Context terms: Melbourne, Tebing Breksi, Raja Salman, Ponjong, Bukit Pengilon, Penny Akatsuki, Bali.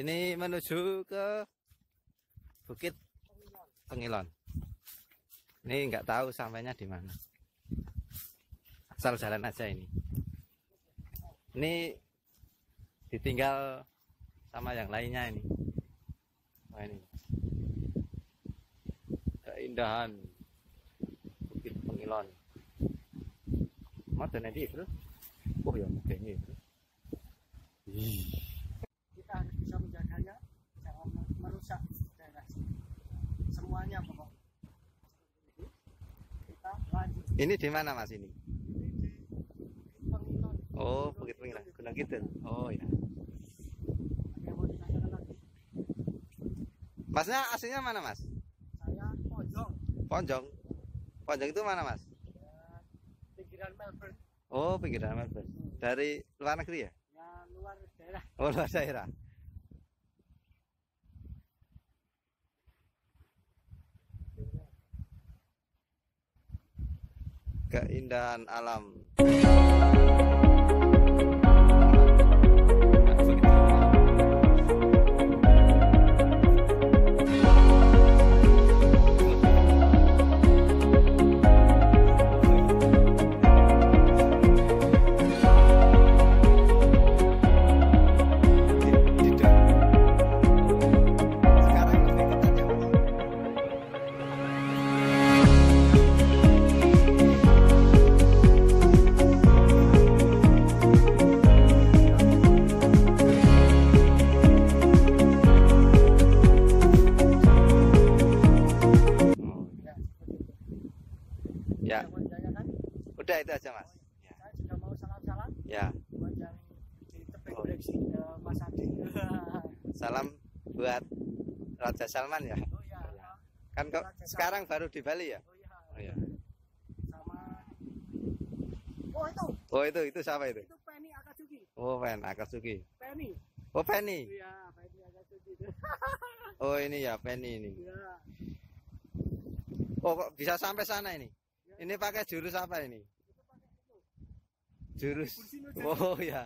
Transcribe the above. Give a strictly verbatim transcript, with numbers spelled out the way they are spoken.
Ini menuju ke Bukit Pengilon. Ini nggak tahu sampainya di mana. Asal jalan aja ini. Ini ditinggal sama yang lainnya ini. Nah ini. Keindahan Bukit Pengilon. Mana nanti itu? Oh ya, kayaknya itu. Ih. Kita harus bisa menjaganya, jangan merusak daerah semuanya pokok. Kita lanjut. Ini di mana mas ini? Ini di Bukit Pengilon. Oh, Bukit Pengilon. Gunung Kidul. Oh ya. Masnya aslinya mana mas? Saya Ponjong. Ponjong. Ponjong itu mana mas? Ya, pinggiran Melbourne. Oh, pinggiran Melbourne. Dari luar negeri ya? Ya, luar daerah. Oh, luar daerah. Keindahan alam. Ya. Udah itu aja mas. Ya. Saya juga mau salam-salam. Ya. Buat yang di tebing breksi oh. Mas Adi. Salam buat Raja Salman ya. Oh ya. Kan kok sekarang baru di Bali ya. Oh ya. Sama. Oh itu. Oh itu itu siapa itu? Itu Penny Akatsuki. Oh Penny Akatsuki. Penny. Oh Penny. Iya Penny Akatsuki. Oh ini ya Penny ini. Ya. Oh kok bisa sampai sana ini? Ini pakai jurus apa ini? Jurus. Oh ya.